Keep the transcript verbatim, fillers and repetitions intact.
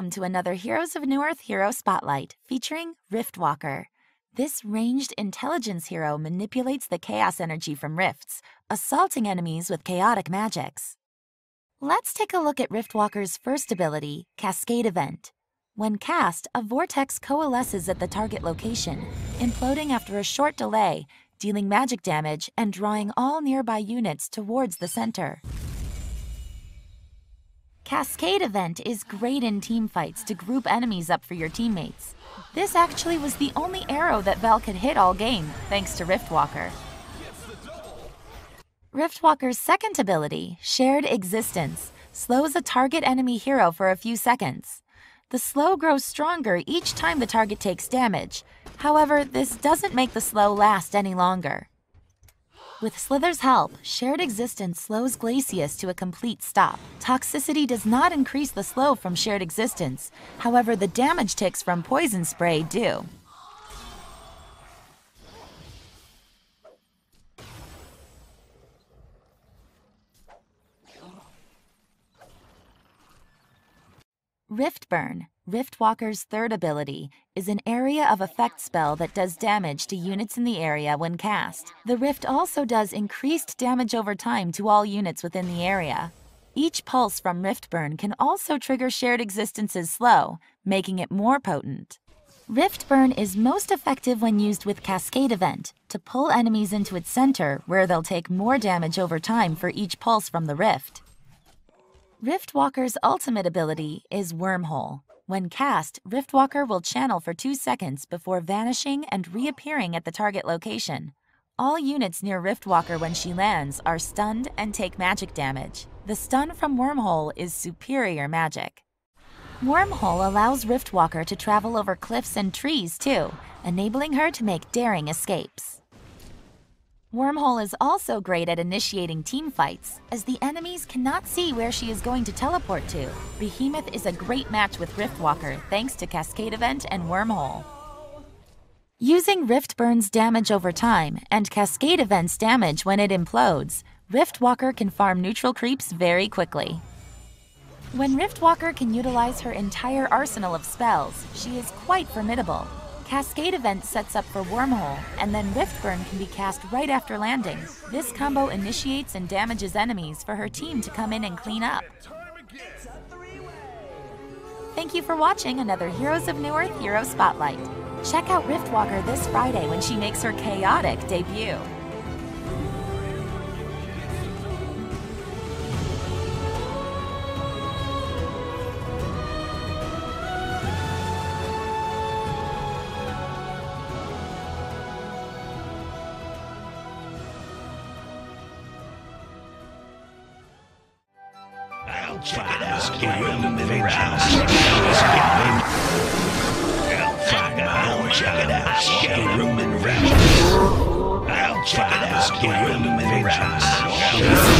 Welcome to another Heroes of Newerth Hero Spotlight featuring Riftwalker. This ranged intelligence hero manipulates the chaos energy from rifts, assaulting enemies with chaotic magics. Let's take a look at Riftwalker's first ability, Cascade Event. When cast, a vortex coalesces at the target location, imploding after a short delay, dealing magic damage and drawing all nearby units towards the center. Cascade Event is great in teamfights to group enemies up for your teammates. This actually was the only arrow that Vel could hit all game, thanks to Riftwalker. Riftwalker's second ability, Shared Existence, slows a target enemy hero for a few seconds. The slow grows stronger each time the target takes damage. However, this doesn't make the slow last any longer. With Slither's help, Shared Existence slows Glacius to a complete stop. Toxicity does not increase the slow from Shared Existence, however the damage ticks from Poison Spray do. Rift Burn, Riftwalker's third ability, is an area of effect spell that does damage to units in the area when cast. The rift also does increased damage over time to all units within the area. Each pulse from Rift Burn can also trigger Shared Existence's slow, making it more potent. Rift Burn is most effective when used with Cascade Event to pull enemies into its center, where they'll take more damage over time for each pulse from the rift. Riftwalker's ultimate ability is Wormhole. When cast, Riftwalker will channel for two seconds before vanishing and reappearing at the target location. All units near Riftwalker when she lands are stunned and take magic damage. The stun from Wormhole is superior magic. Wormhole allows Riftwalker to travel over cliffs and trees too, enabling her to make daring escapes. Wormhole is also great at initiating teamfights, as the enemies cannot see where she is going to teleport to. Behemoth is a great match with Riftwalker thanks to Cascade Event and Wormhole. Using Riftburn's damage over time and Cascade Event's damage when it implodes, Riftwalker can farm neutral creeps very quickly. When Riftwalker can utilize her entire arsenal of spells, she is quite formidable. Cascade Event sets up for Wormhole, and then Rift Burn can be cast right after landing. This combo initiates and damages enemies for her team to come in and clean up. Thank you for watching another Heroes of Newerth Hero Spotlight. Check out Riftwalker this Friday when she makes her chaotic debut. I'll try to ask you